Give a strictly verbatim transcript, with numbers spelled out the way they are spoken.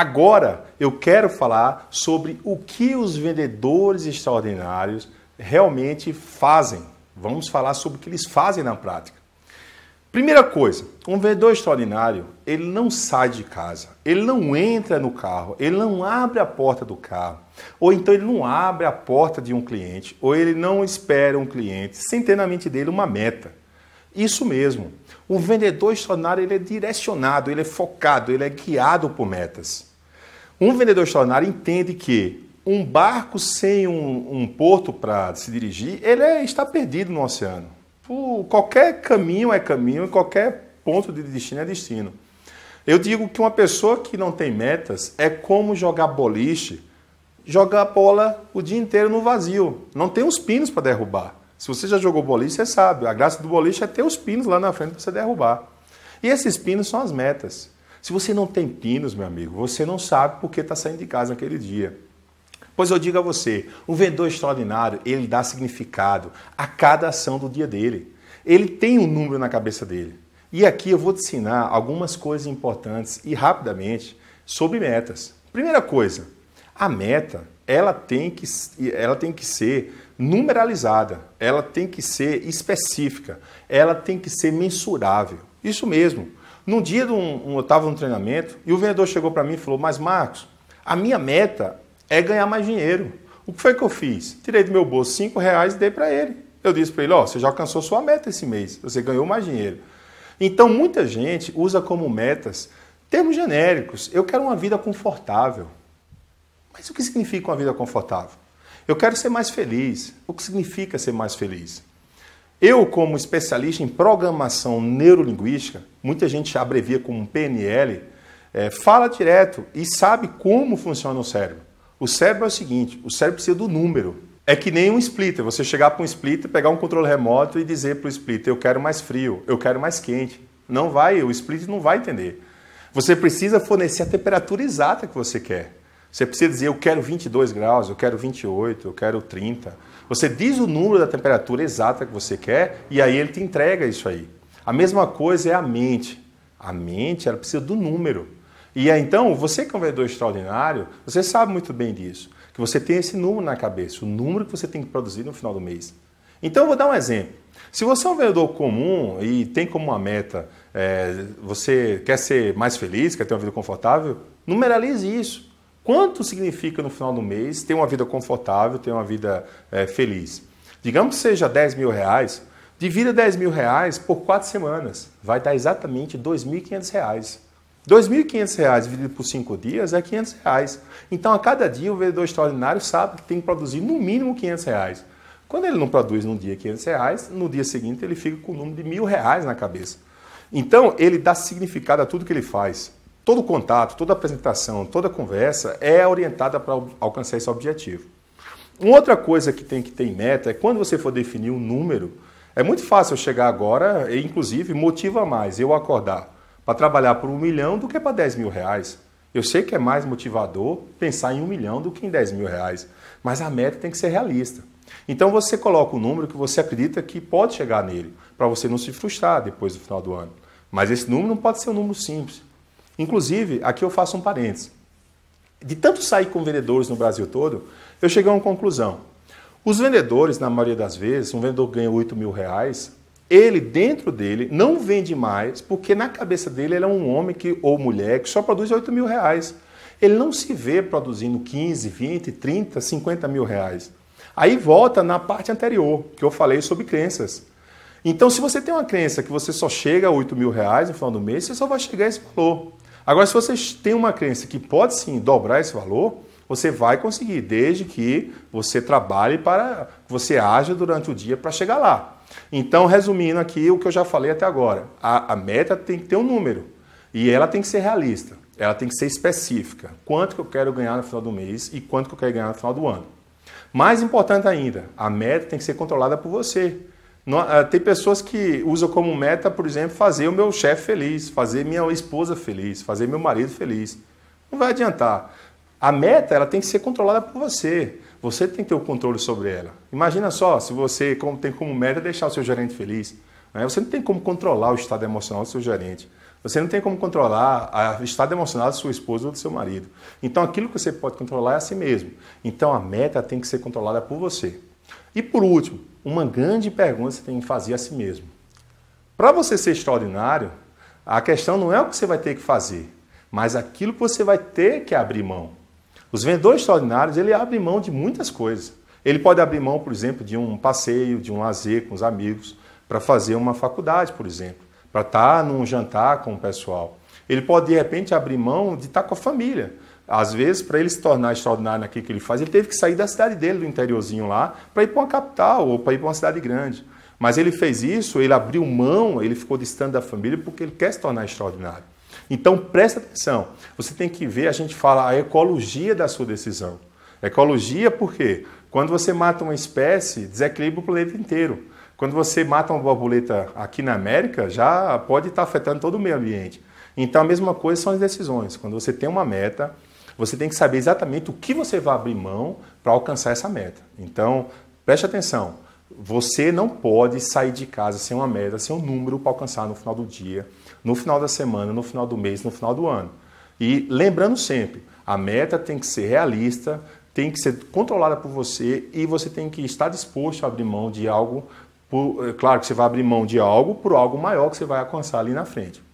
Agora eu quero falar sobre o que os vendedores extraordinários realmente fazem. Vamos falar sobre o que eles fazem na prática. Primeira coisa, um vendedor extraordinário, ele não sai de casa, ele não entra no carro, ele não abre a porta do carro, ou então ele não abre a porta de um cliente, ou ele não espera um cliente sem ter na mente dele uma meta. Isso mesmo, o vendedor extraordinário, ele é direcionado, ele é focado, ele é guiado por metas. Um vendedor extraordinário entende que um barco sem um, um porto para se dirigir, ele é, está perdido no oceano. O, qualquer caminho é caminho e qualquer ponto de destino é destino. Eu digo que uma pessoa que não tem metas é como jogar boliche, jogar a bola o dia inteiro no vazio. Não tem os pinos para derrubar. Se você já jogou boliche, você sabe. A graça do boliche é ter os pinos lá na frente para você derrubar. E esses pinos são as metas. Se você não tem pinos, meu amigo, você não sabe por que está saindo de casa naquele dia. Pois eu digo a você, o vendedor extraordinário, ele dá significado a cada ação do dia dele. Ele tem um número na cabeça dele. E aqui eu vou te ensinar algumas coisas importantes e rapidamente sobre metas. Primeira coisa, a meta, ela tem que, ela tem que ser numeralizada, ela tem que ser específica, ela tem que ser mensurável. Isso mesmo. Num dia de um, um, eu estava num treinamento e o vendedor chegou para mim e falou, mas Marcos, a minha meta é ganhar mais dinheiro. O que foi que eu fiz? Tirei do meu bolso cinco reais e dei para ele. Eu disse para ele, ó, você já alcançou sua meta esse mês, você ganhou mais dinheiro. Então, muita gente usa como metas termos genéricos. Eu quero uma vida confortável. Mas o que significa uma vida confortável? Eu quero ser mais feliz. O que significa ser mais feliz? Eu, como especialista em programação neurolinguística, muita gente abrevia como P N L, é, fala direto e sabe como funciona o cérebro. O cérebro é o seguinte, o cérebro precisa do número. É que nem um splitter, você chegar para um splitter, pegar um controle remoto e dizer para o splitter, eu quero mais frio, eu quero mais quente. Não vai, o splitter não vai entender. Você precisa fornecer a temperatura exata que você quer. Você precisa dizer, eu quero vinte e dois graus, eu quero vinte e oito, eu quero trinta. Você diz o número da temperatura exata que você quer e aí ele te entrega isso aí. A mesma coisa é a mente. A mente, ela precisa do número. E então, você que é um vendedor extraordinário, você sabe muito bem disso, que você tem esse número na cabeça, o número que você tem que produzir no final do mês. Então, eu vou dar um exemplo. Se você é um vendedor comum e tem como uma meta, é, você quer ser mais feliz, quer ter uma vida confortável, numeralize isso. Quanto significa no final do mês ter uma vida confortável, ter uma vida é, feliz? Digamos que seja dez mil reais, divida dez mil reais por quatro semanas, vai dar exatamente dois mil e quinhentos reais. dois mil e quinhentos reais dividido por cinco dias é quinhentos reais. Então, a cada dia, o vendedor extraordinário sabe que tem que produzir no mínimo quinhentos reais. Quando ele não produz num dia quinhentos reais, no dia seguinte ele fica com o número de mil reais na cabeça. Então, ele dá significado a tudo que ele faz. Todo contato, toda apresentação, toda conversa é orientada para alcançar esse objetivo. Uma outra coisa que tem que ter em meta é quando você for definir um número, é muito fácil eu chegar agora e, inclusive, motiva mais eu acordar para trabalhar por um milhão do que para dez mil reais. Eu sei que é mais motivador pensar em um milhão do que em dez mil reais, mas a meta tem que ser realista. Então você coloca um número que você acredita que pode chegar nele, para você não se frustrar depois do final do ano. Mas esse número não pode ser um número simples. Inclusive, aqui eu faço um parênteses. De tanto sair com vendedores no Brasil todo, eu cheguei a uma conclusão. Os vendedores, na maioria das vezes, um vendedor ganha oito mil reais, ele, dentro dele, não vende mais, porque na cabeça dele ele é um homem que, ou mulher que só produz oito mil reais. Ele não se vê produzindo quinze, vinte, trinta, cinquenta mil reais. Aí volta na parte anterior, que eu falei sobre crenças. Então, se você tem uma crença que você só chega a oito mil reais no final do mês, você só vai chegar a esse valor. Agora, se você tem uma crença que pode sim dobrar esse valor, você vai conseguir, desde que você trabalhe para, você aja durante o dia para chegar lá. Então, resumindo aqui o que eu já falei até agora, a, a meta tem que ter um número e ela tem que ser realista, ela tem que ser específica. Quanto que eu quero ganhar no final do mês e quanto que eu quero ganhar no final do ano. Mais importante ainda, a meta tem que ser controlada por você. Não, tem pessoas que usam como meta, por exemplo, fazer o meu chefe feliz, fazer minha esposa feliz, fazer meu marido feliz. Não vai adiantar. A meta ela tem que ser controlada por você. Você tem que ter o controle sobre ela. Imagina só, se você tem como meta deixar o seu gerente feliz, né? Você não tem como controlar o estado emocional do seu gerente. Você não tem como controlar o estado emocional de sua esposa ou do seu marido. Então, aquilo que você pode controlar é a si mesmo. Então, a meta tem que ser controlada por você. E, por último, uma grande pergunta você tem que fazer a si mesmo. Para você ser extraordinário, a questão não é o que você vai ter que fazer, mas aquilo que você vai ter que abrir mão. Os vendedores extraordinários, ele abre mão de muitas coisas. Ele pode abrir mão, por exemplo, de um passeio, de um lazer com os amigos, para fazer uma faculdade, por exemplo, para estar num jantar com o pessoal. Ele pode, de repente, abrir mão de estar com a família. Às vezes, para ele se tornar extraordinário naquilo que ele faz, ele teve que sair da cidade dele, do interiorzinho lá, para ir para uma capital ou para ir para uma cidade grande. Mas ele fez isso, ele abriu mão, ele ficou distante da família porque ele quer se tornar extraordinário. Então, presta atenção. Você tem que ver, a gente fala, a ecologia da sua decisão. Ecologia por quê? Quando você mata uma espécie, desequilibra o planeta inteiro. Quando você mata uma borboleta aqui na América, já pode estar afetando todo o meio ambiente. Então, a mesma coisa são as decisões. Quando você tem uma meta, você tem que saber exatamente o que você vai abrir mão para alcançar essa meta. Então, preste atenção. Você não pode sair de casa sem uma meta, sem um número para alcançar no final do dia, no final da semana, no final do mês, no final do ano. E lembrando sempre, a meta tem que ser realista, tem que ser controlada por você e você tem que estar disposto a abrir mão de algo, por, é claro que você vai abrir mão de algo por algo maior que você vai alcançar ali na frente.